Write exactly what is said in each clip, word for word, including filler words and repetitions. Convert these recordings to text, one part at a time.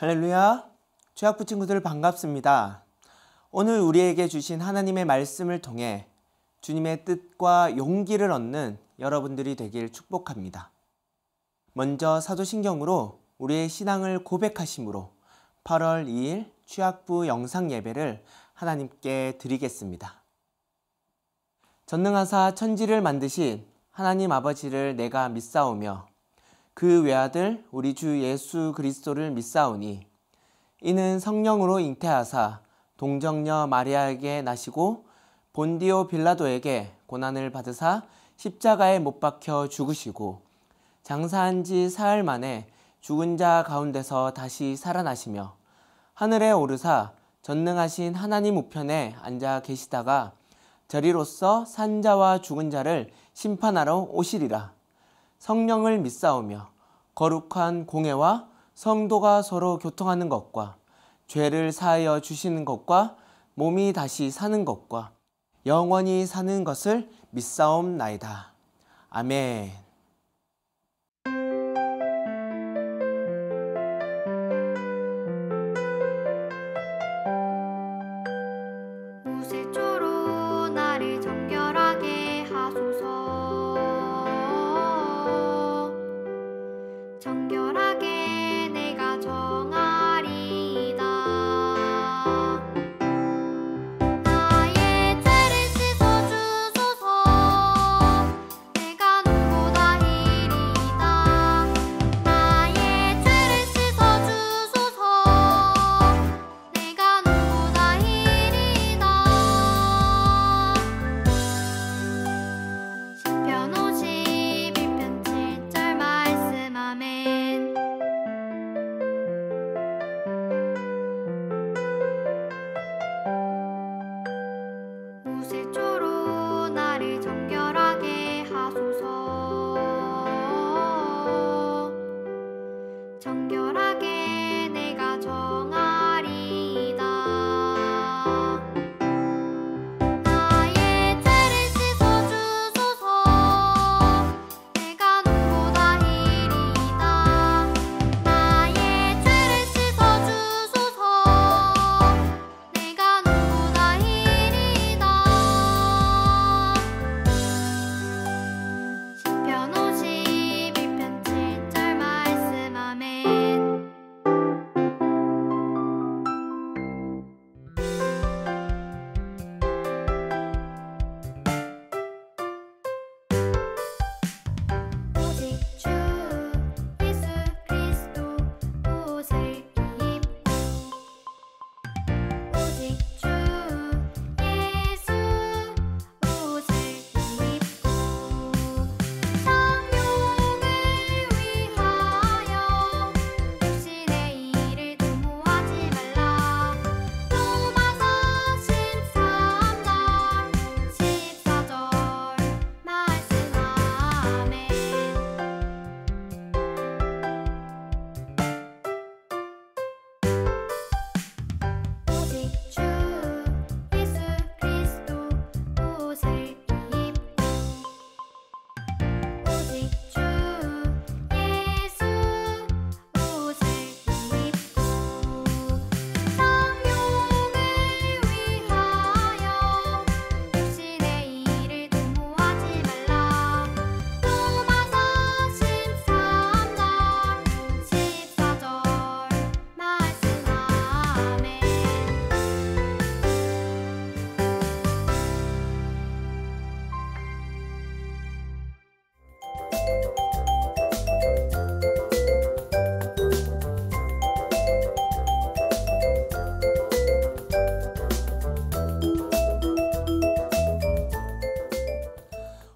할렐루야, 죄악부 친구들 반갑습니다. 오늘 우리에게 주신 하나님의 말씀을 통해 주님의 뜻과 용기를 얻는 여러분들이 되길 축복합니다. 먼저 사도신경으로 우리의 신앙을 고백하심으로 팔월 이일 취약부 영상 예배를 하나님께 드리겠습니다. 전능하사 천지를 만드신 하나님 아버지를 내가 믿사오며 그 외아들 우리 주 예수 그리스도를 믿사오니 이는 성령으로 잉태하사 동정녀 마리아에게 나시고 본디오 빌라도에게 고난을 받으사 십자가에 못 박혀 죽으시고 장사한 지 사흘 만에 죽은 자 가운데서 다시 살아나시며 하늘에 오르사 전능하신 하나님 우편에 앉아 계시다가 저리로서 산 자와 죽은 자를 심판하러 오시리라. 성령을 믿사오며 거룩한 공회와 성도가 서로 교통하는 것과 죄를 사하여 주시는 것과 몸이 다시 사는 것과 영원히 사는 것을 믿사옵나이다. 아멘. 무쇠초로 나를 정결하게 하소서.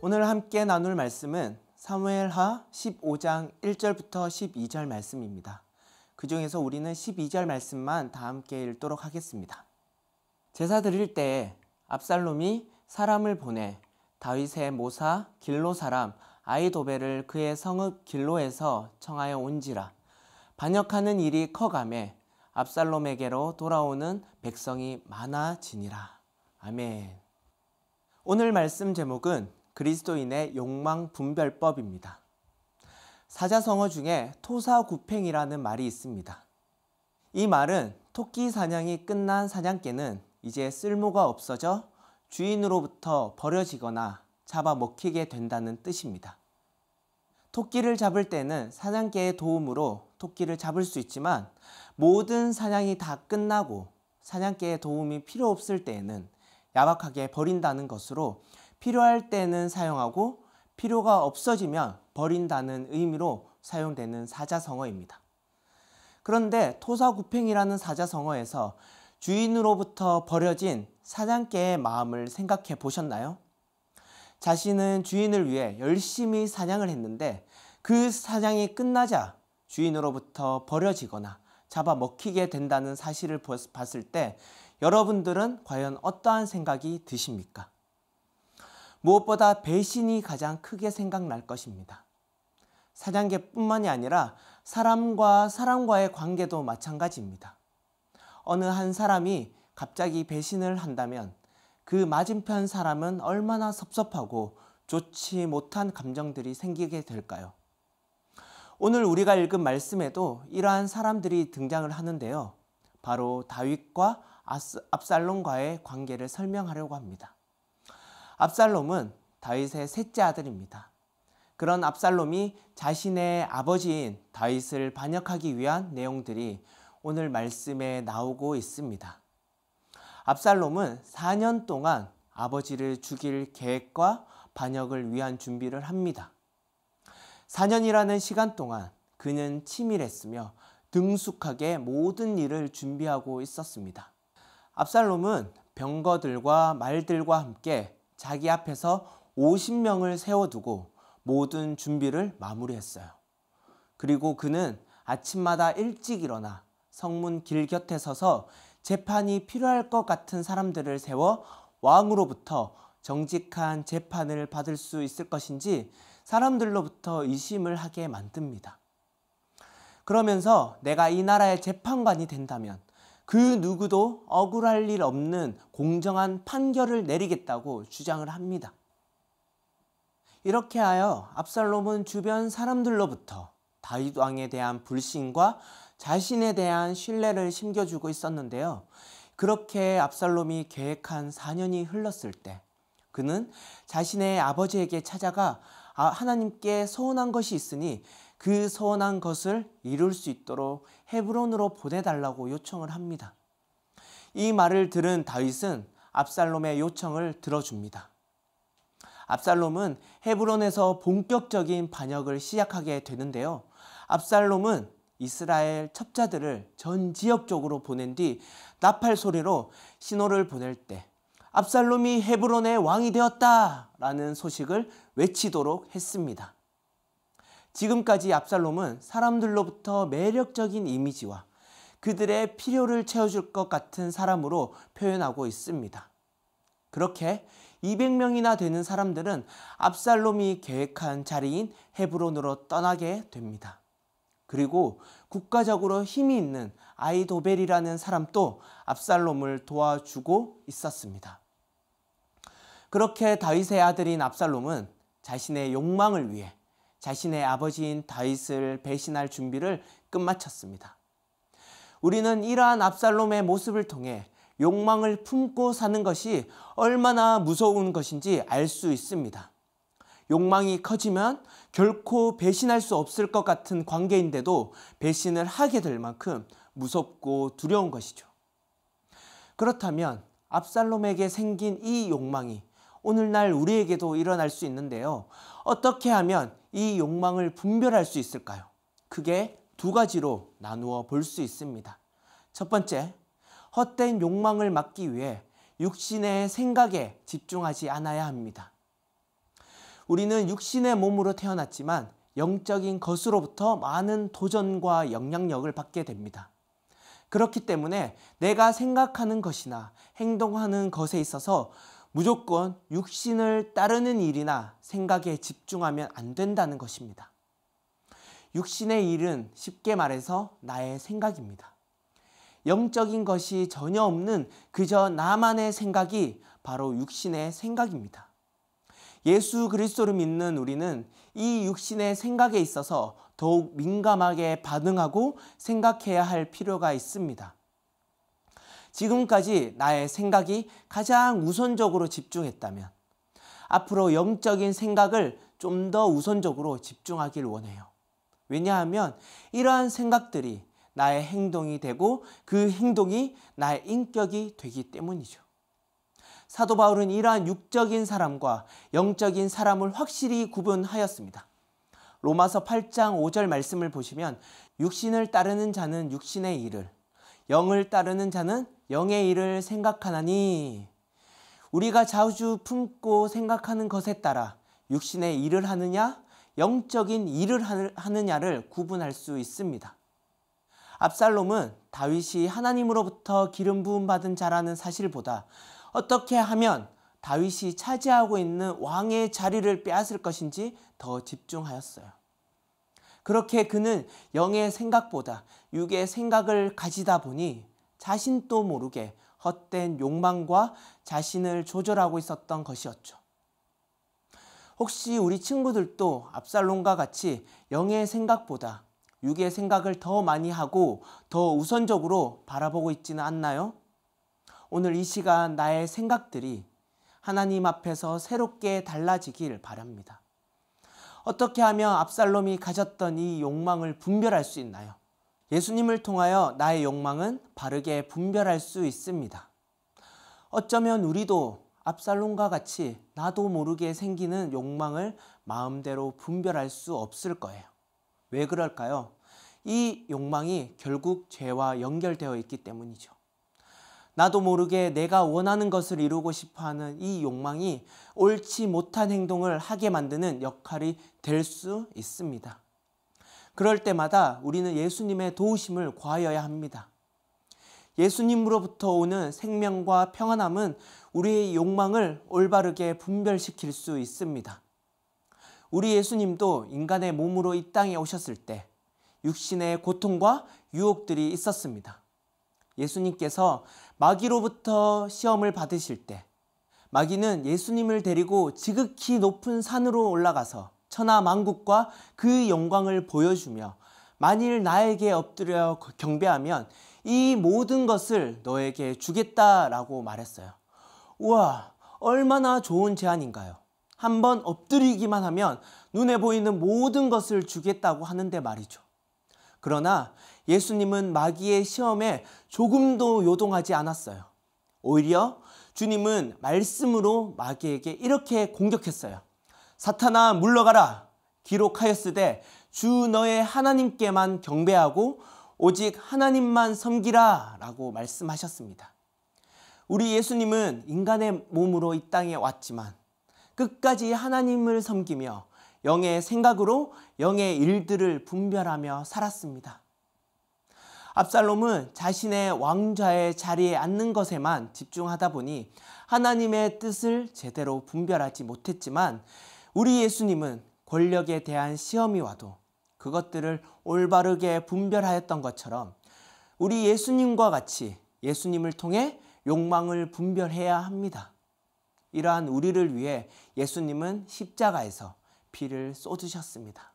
오늘 함께 나눌 말씀은 사무엘하 십오장 일절부터 십이절 말씀입니다. 그 중에서 우리는 십이절 말씀만 다 함께 읽도록 하겠습니다. 제사 드릴 때에 압살롬이 사람을 보내 다윗의 모사 길로 사람 아이도벨을 그의 성읍 길로에서 청하여 온지라. 반역하는 일이 커가매 압살롬에게로 돌아오는 백성이 많아지니라. 아멘. 오늘 말씀 제목은 그리스도인의 욕망 분별법입니다. 사자성어 중에 토사구팽이라는 말이 있습니다. 이 말은 토끼 사냥이 끝난 사냥개는 이제 쓸모가 없어져 주인으로부터 버려지거나 잡아먹히게 된다는 뜻입니다. 토끼를 잡을 때는 사냥개의 도움으로 토끼를 잡을 수 있지만 모든 사냥이 다 끝나고 사냥개의 도움이 필요 없을 때에는 야박하게 버린다는 것으로, 필요할 때는 사용하고 필요가 없어지면 버린다는 의미로 사용되는 사자성어입니다. 그런데 토사구팽이라는 사자성어에서 주인으로부터 버려진 사냥개의 마음을 생각해 보셨나요? 자신은 주인을 위해 열심히 사냥을 했는데 그 사냥이 끝나자 주인으로부터 버려지거나 잡아먹히게 된다는 사실을 봤을 때 여러분들은 과연 어떠한 생각이 드십니까? 무엇보다 배신이 가장 크게 생각날 것입니다. 사냥개뿐만이 아니라 사람과 사람과의 관계도 마찬가지입니다. 어느 한 사람이 갑자기 배신을 한다면 그 맞은편 사람은 얼마나 섭섭하고 좋지 못한 감정들이 생기게 될까요? 오늘 우리가 읽은 말씀에도 이러한 사람들이 등장을 하는데요. 바로 다윗과 압살롬과의 관계를 설명하려고 합니다. 압살롬은 다윗의 셋째 아들입니다. 그런 압살롬이 자신의 아버지인 다윗을 반역하기 위한 내용들이 오늘 말씀에 나오고 있습니다. 압살롬은 사 년 동안 아버지를 죽일 계획과 반역을 위한 준비를 합니다. 사 년이라는 시간 동안 그는 치밀했으며 능숙하게 모든 일을 준비하고 있었습니다. 압살롬은 병거들과 말들과 함께 자기 앞에서 오십 명을 세워두고 모든 준비를 마무리했어요. 그리고 그는 아침마다 일찍 일어나 성문 길 곁에 서서 재판이 필요할 것 같은 사람들을 세워 왕으로부터 정직한 재판을 받을 수 있을 것인지 사람들로부터 의심을 하게 만듭니다. 그러면서 내가 이 나라의 재판관이 된다면 그 누구도 억울할 일 없는 공정한 판결을 내리겠다고 주장을 합니다. 이렇게 하여 압살롬은 주변 사람들로부터 다윗 왕에 대한 불신과 자신에 대한 신뢰를 심겨주고 있었는데요. 그렇게 압살롬이 계획한 사 년이 흘렀을 때 그는 자신의 아버지에게 찾아가 하나님께 소원한 것이 있으니 그 소원한 것을 이룰 수 있도록 헤브론으로 보내달라고 요청을 합니다. 이 말을 들은 다윗은 압살롬의 요청을 들어줍니다. 압살롬은 헤브론에서 본격적인 반역을 시작하게 되는데요. 압살롬은 이스라엘 첩자들을 전 지역적으로 보낸 뒤 나팔 소리로 신호를 보낼 때 압살롬이 헤브론의 왕이 되었다라는 소식을 외치도록 했습니다. 지금까지 압살롬은 사람들로부터 매력적인 이미지와 그들의 필요를 채워줄 것 같은 사람으로 표현하고 있습니다. 그렇게 이백 명이나 되는 사람들은 압살롬이 계획한 자리인 헤브론으로 떠나게 됩니다. 그리고 국가적으로 힘이 있는 아이도벨이라는 사람도 압살롬을 도와주고 있었습니다. 그렇게 다윗의 아들인 압살롬은 자신의 욕망을 위해 자신의 아버지인 다윗을 배신할 준비를 끝마쳤습니다. 우리는 이러한 압살롬의 모습을 통해 욕망을 품고 사는 것이 얼마나 무서운 것인지 알 수 있습니다. 욕망이 커지면 결코 배신할 수 없을 것 같은 관계인데도 배신을 하게 될 만큼 무섭고 두려운 것이죠. 그렇다면 압살롬에게 생긴 이 욕망이 오늘날 우리에게도 일어날 수 있는데요. 어떻게 하면 이 욕망을 분별할 수 있을까요? 크게 두 가지로 나누어 볼 수 있습니다. 첫 번째, 헛된 욕망을 막기 위해 육신의 생각에 집중하지 않아야 합니다. 우리는 육신의 몸으로 태어났지만 영적인 것으로부터 많은 도전과 영향력을 받게 됩니다. 그렇기 때문에 내가 생각하는 것이나 행동하는 것에 있어서 무조건 육신을 따르는 일이나 생각에 집중하면 안 된다는 것입니다. 육신의 일은 쉽게 말해서 나의 생각입니다. 영적인 것이 전혀 없는 그저 나만의 생각이 바로 육신의 생각입니다. 예수 그리스도를 믿는 우리는 이 육신의 생각에 있어서 더욱 민감하게 반응하고 생각해야 할 필요가 있습니다. 지금까지 나의 생각이 가장 우선적으로 집중했다면 앞으로 영적인 생각을 좀 더 우선적으로 집중하길 원해요. 왜냐하면 이러한 생각들이 나의 행동이 되고 그 행동이 나의 인격이 되기 때문이죠. 사도 바울은 이러한 육적인 사람과 영적인 사람을 확실히 구분하였습니다. 로마서 팔 장 오 절 말씀을 보시면 육신을 따르는 자는 육신의 일을, 영을 따르는 자는 영의 일을 생각하나니 우리가 자주 품고 생각하는 것에 따라 육신의 일을 하느냐, 영적인 일을 하느냐를 구분할 수 있습니다. 압살롬은 다윗이 하나님으로부터 기름 부음 받은 자라는 사실보다 어떻게 하면 다윗이 차지하고 있는 왕의 자리를 빼앗을 것인지 더 집중하였어요. 그렇게 그는 영의 생각보다 육의 생각을 가지다 보니 자신도 모르게 헛된 욕망과 자신을 조절하고 있었던 것이었죠. 혹시 우리 친구들도 압살롬과 같이 영의 생각보다 육의 생각을 더 많이 하고 더 우선적으로 바라보고 있지는 않나요? 오늘 이 시간 나의 생각들이 하나님 앞에서 새롭게 달라지길 바랍니다. 어떻게 하면 압살롬이 가졌던 이 욕망을 분별할 수 있나요? 예수님을 통하여 나의 욕망은 바르게 분별할 수 있습니다. 어쩌면 우리도 압살롬과 같이 나도 모르게 생기는 욕망을 마음대로 분별할 수 없을 거예요. 왜 그럴까요? 이 욕망이 결국 죄와 연결되어 있기 때문이죠. 나도 모르게 내가 원하는 것을 이루고 싶어하는 이 욕망이 옳지 못한 행동을 하게 만드는 역할이 될 수 있습니다. 그럴 때마다 우리는 예수님의 도우심을 구하여야 합니다. 예수님으로부터 오는 생명과 평안함은 우리의 욕망을 올바르게 분별시킬 수 있습니다. 우리 예수님도 인간의 몸으로 이 땅에 오셨을 때 육신의 고통과 유혹들이 있었습니다. 예수님께서 마귀로부터 시험을 받으실 때 마귀는 예수님을 데리고 지극히 높은 산으로 올라가서 천하 만국과 그 영광을 보여주며 만일 나에게 엎드려 경배하면 이 모든 것을 너에게 주겠다라고 말했어요. 우와, 얼마나 좋은 제안인가요? 한번 엎드리기만 하면 눈에 보이는 모든 것을 주겠다고 하는데 말이죠. 그러나 예수님은 마귀의 시험에 조금도 요동하지 않았어요. 오히려 주님은 말씀으로 마귀에게 이렇게 공격했어요. 사탄아 물러가라. 기록하였으되 주 너의 하나님께만 경배하고 오직 하나님만 섬기라 라고 말씀하셨습니다. 우리 예수님은 인간의 몸으로 이 땅에 왔지만 끝까지 하나님을 섬기며 영의 생각으로 영의 일들을 분별하며 살았습니다. 압살롬은 자신의 왕좌의 자리에 앉는 것에만 집중하다 보니 하나님의 뜻을 제대로 분별하지 못했지만 우리 예수님은 권력에 대한 시험이 와도 그것들을 올바르게 분별하였던 것처럼 우리 예수님과 같이 예수님을 통해 욕망을 분별해야 합니다. 이러한 우리를 위해 예수님은 십자가에서 피를 쏟으셨습니다.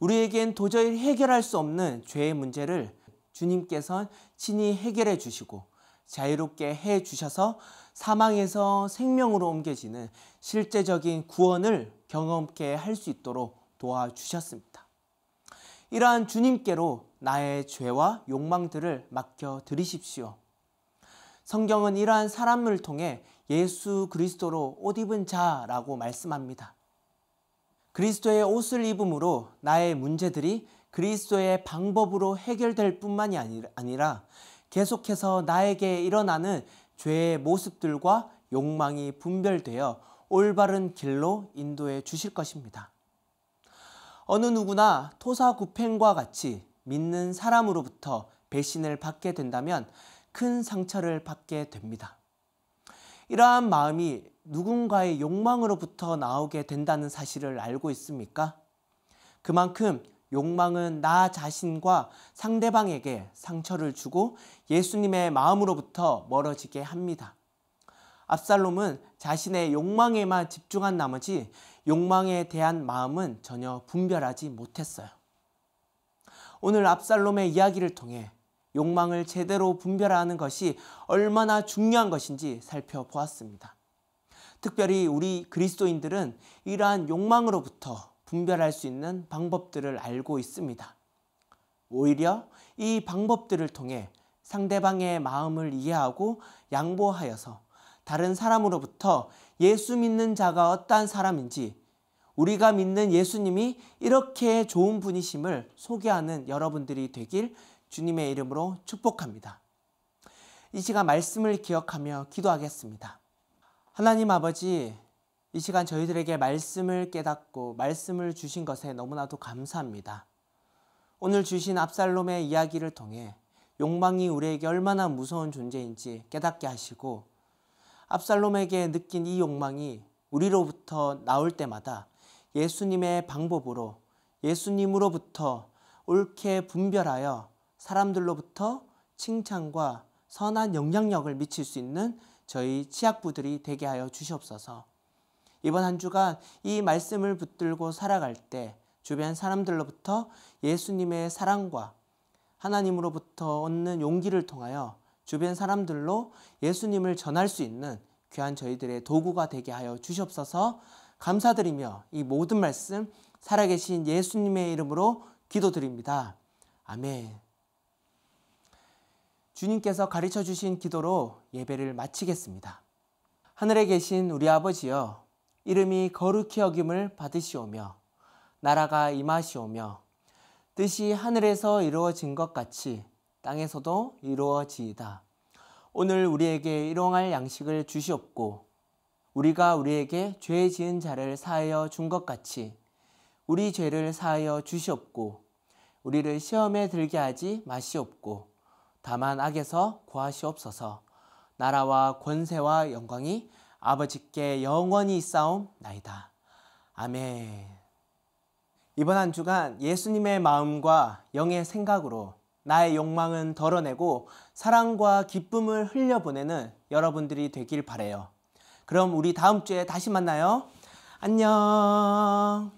우리에겐 도저히 해결할 수 없는 죄의 문제를 주님께서는 친히 해결해 주시고 자유롭게 해 주셔서 사망에서 생명으로 옮겨지는 실제적인 구원을 경험케 할 수 있도록 도와주셨습니다. 이러한 주님께로 나의 죄와 욕망들을 맡겨드리십시오. 성경은 이러한 사람을 통해 예수 그리스도로 옷 입은 자라고 말씀합니다. 그리스도의 옷을 입음으로 나의 문제들이 그리스도의 방법으로 해결될 뿐만이 아니라 계속해서 나에게 일어나는 죄의 모습들과 욕망이 분별되어 올바른 길로 인도해 주실 것입니다. 어느 누구나 토사구팽과 같이 믿는 사람으로부터 배신을 받게 된다면 큰 상처를 받게 됩니다. 이러한 마음이 누군가의 욕망으로부터 나오게 된다는 사실을 알고 있습니까? 그만큼 욕망은 나 자신과 상대방에게 상처를 주고 예수님의 마음으로부터 멀어지게 합니다. 압살롬은 자신의 욕망에만 집중한 나머지 욕망에 대한 마음은 전혀 분별하지 못했어요. 오늘 압살롬의 이야기를 통해 욕망을 제대로 분별하는 것이 얼마나 중요한 것인지 살펴보았습니다. 특별히 우리 그리스도인들은 이러한 욕망으로부터 분별할 수 있는 방법들을 알고 있습니다. 오히려 이 방법들을 통해 상대방의 마음을 이해하고 양보하여서 다른 사람으로부터 예수 믿는 자가 어떠한 사람인지, 우리가 믿는 예수님이 이렇게 좋은 분이심을 소개하는 여러분들이 되길 주님의 이름으로 축복합니다. 이 시간 말씀을 기억하며 기도하겠습니다. 하나님 아버지, 이 시간 저희들에게 말씀을 깨닫고 말씀을 주신 것에 너무나도 감사합니다. 오늘 주신 압살롬의 이야기를 통해 욕망이 우리에게 얼마나 무서운 존재인지 깨닫게 하시고, 압살롬에게 느낀 이 욕망이 우리로부터 나올 때마다 예수님의 방법으로, 예수님으로부터 옳게 분별하여 사람들로부터 칭찬과 선한 영향력을 미칠 수 있는 저희 치약부들이 되게 하여 주시옵소서. 이번 한 주간 이 말씀을 붙들고 살아갈 때 주변 사람들로부터 예수님의 사랑과 하나님으로부터 얻는 용기를 통하여 주변 사람들로 예수님을 전할 수 있는 귀한 저희들의 도구가 되게 하여 주시옵소서. 감사드리며 이 모든 말씀 살아계신 예수님의 이름으로 기도드립니다. 아멘. 주님께서 가르쳐 주신 기도로 예배를 마치겠습니다. 하늘에 계신 우리 아버지여, 이름이 거룩히 여김을 받으시오며 나라가 임하시오며 뜻이 하늘에서 이루어진 것 같이 땅에서도 이루어지이다. 오늘 우리에게 일용할 양식을 주시옵고 우리가 우리에게 죄 지은 자를 사하여 준 것 같이 우리 죄를 사하여 주시옵고 우리를 시험에 들게 하지 마시옵고 다만 악에서 구하시옵소서. 나라와 권세와 영광이 아버지께 영원히 있사옵나이다. 아멘. 이번 한 주간 예수님의 마음과 영의 생각으로 나의 욕망은 덜어내고 사랑과 기쁨을 흘려보내는 여러분들이 되길 바라요. 그럼 우리 다음 주에 다시 만나요. 안녕.